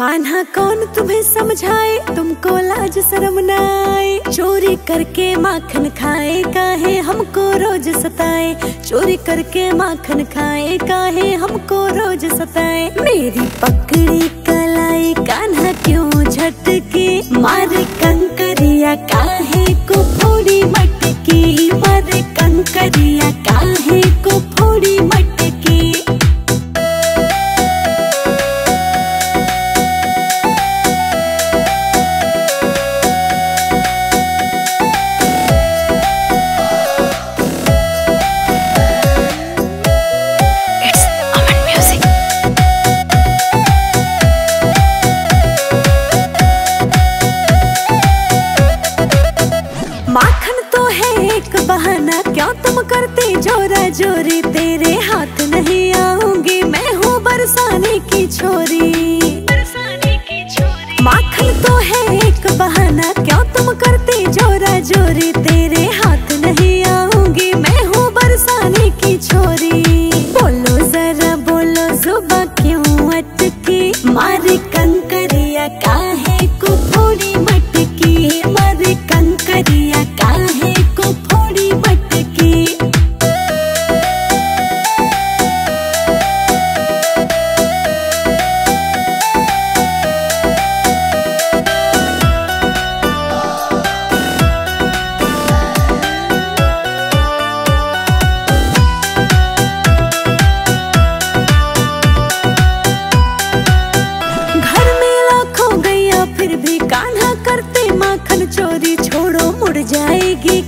कान्हा कौन तुम्हें समझाए, तुमको लाज शर्म न आए। चोरी करके माखन खाए, काहे हमको रोज सताए। चोरी करके माखन खाए, काहे हमको रोज सताए। मेरी पकड़ी कलाई कान्हा क्यों झटके, मार कंकरिया काहे को फोड़ी मटकी। मार कंकरिया काहे को फोड़ी मटकी। क्यों तुम करते जोरा जोरी, तेरे हाथ नहीं आऊंगी, मैं हूँ बरसाने की छोरी। माखन तो है एक बहाना, क्यों तुम करते जोरा जोरी, तेरे हाथ नहीं आऊंगी, मैं हूँ बरसाने की छोरी। बोलो जरा बोलो जुबां क्यों अटकी, मार कंकरिया काहे को फोड़ी मटकी। मार कंकरिया काहे को फोड़ी मटकी।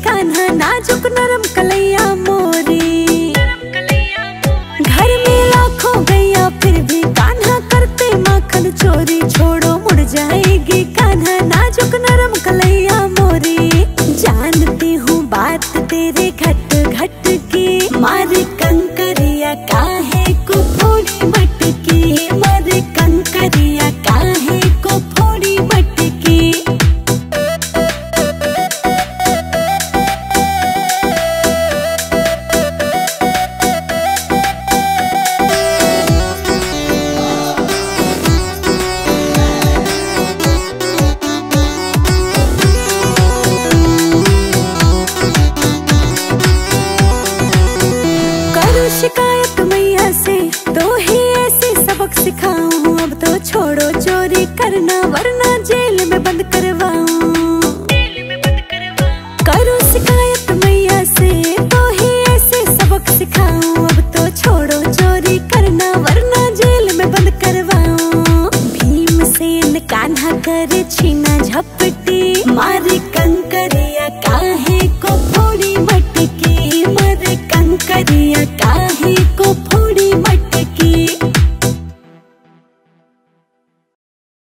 कान्हा नाजुक नरम कलैया मोरी, घर में लाखों गैया फिर भी कान्हा करते माखन चोरी। छोड़ो मुड़ जाएगी कान्हा नाजुक नरम कलैया मोरी। जानती हूँ बात तेरे घट घट की, मार कंकरिया काहे को फोड़ी मटकी। मार कंकरिया काहे को फोड़ी मटकी। शिकायत मैया से दो ही ऐसे सबक सिखाऊं, अब तो छोड़ो चोरी करना वरना जेल में बंद करवाऊं। करो शिकायत मैया से दो ही ऐसे सबक सिखाऊं, अब तो छोड़ो चोरी करना वरना जेल में बंद करवाऊं। भीमसेन कान्हा करे छीना झपट,